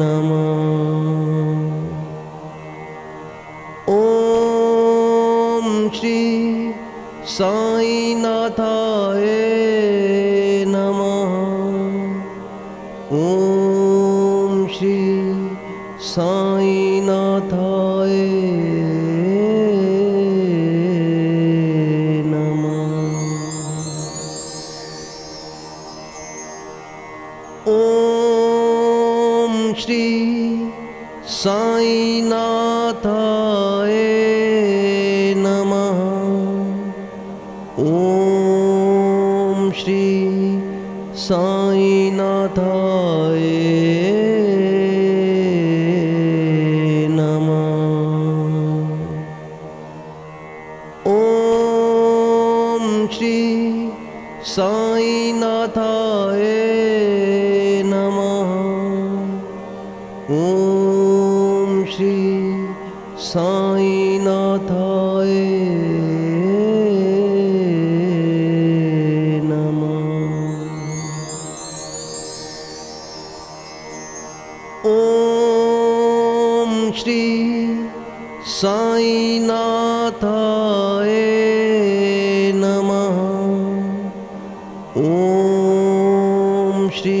नमः। ओम श्री साईनाथाय नमः। ओम श्री साईनाथाय नमः। ओम श्री साईनाथाय नमः। ओम श्री साईनाथाय नमः। ओम श्री साईनाथाय नमः। ओम श्री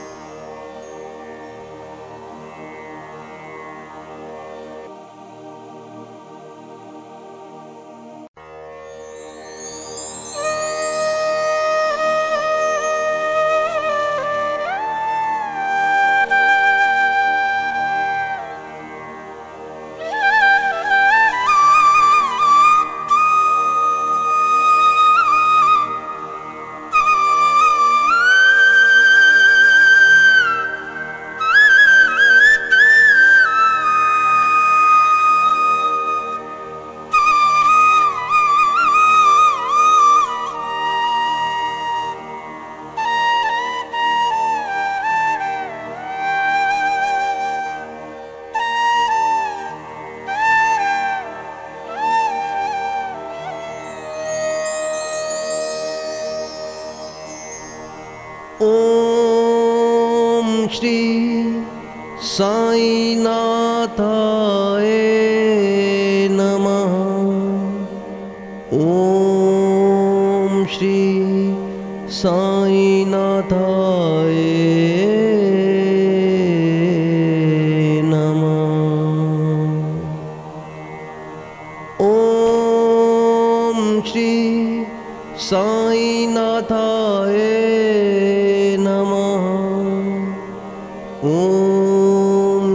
ओम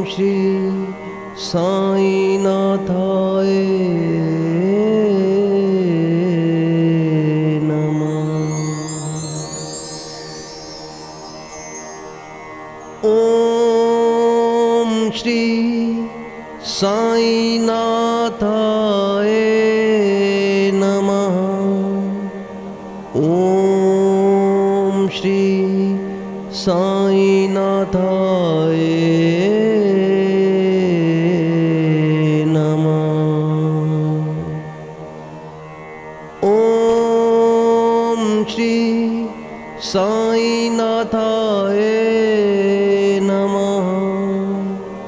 श्री साईनाथाय नमः। ओम श्री साईनाथाय श्री साईनाथाय नमः। ओम श्री साईनाथाय नमः। ओम श्री साईनाथाय नमः। ओम श्री साईनाथाय नमः।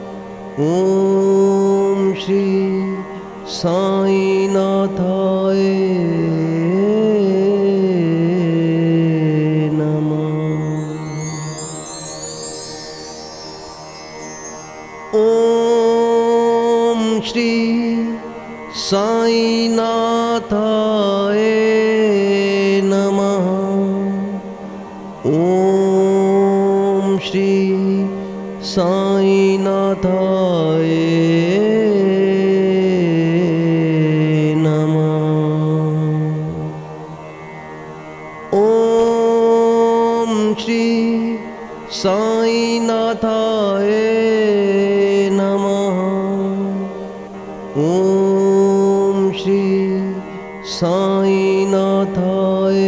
ओम श्री साईनाथाय नमः। ओम श्री साईनाथाय नमः। ओम श्री साईनाथाय नमः। ओम श्री साईनाथाय श्री साईनाथाय नमः। ओम श्री साईनाथाय नमः। ओम श्री साईनाथाय नमः। ओम श्री साईनाथाय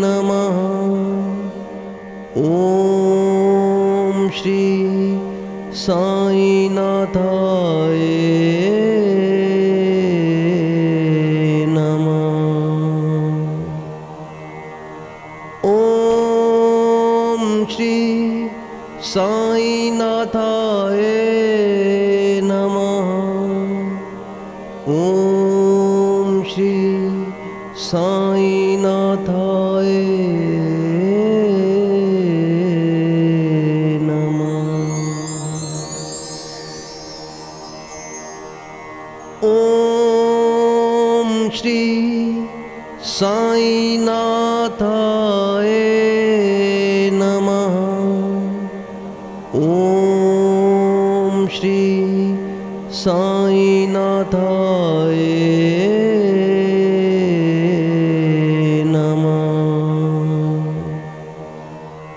नमः। ओम श्री साईनाथाय नमः। ओम श्री साईनाथाय नमः। ओम श्री साईनाथाय नमः। ओम श्री साईनाथाय नमः। ओम श्री साईनाथाय नमः। ओम श्री साईनाथाय नमः। ओम श्री साईनाथाय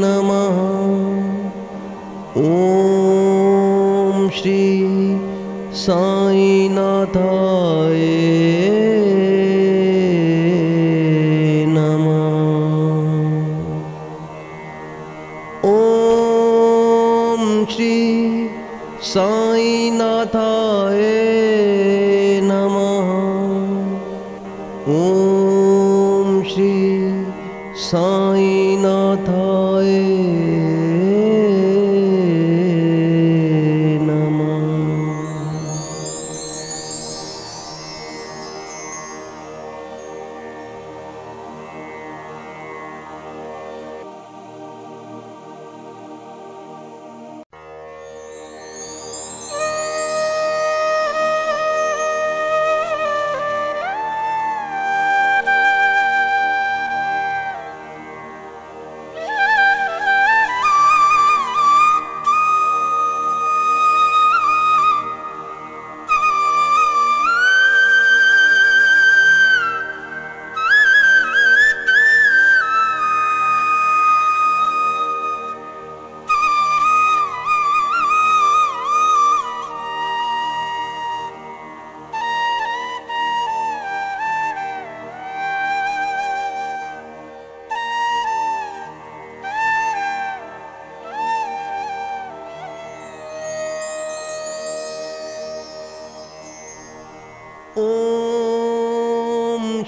नमः। ओम श्री साईनाथाय नमः। ओम श्री साईनाथाय नमः। ओम श्री साईनाथाय नमः।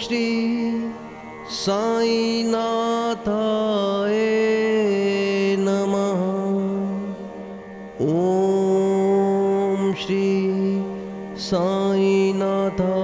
Shri Sainathaya Namah. Om Shri Sainathaya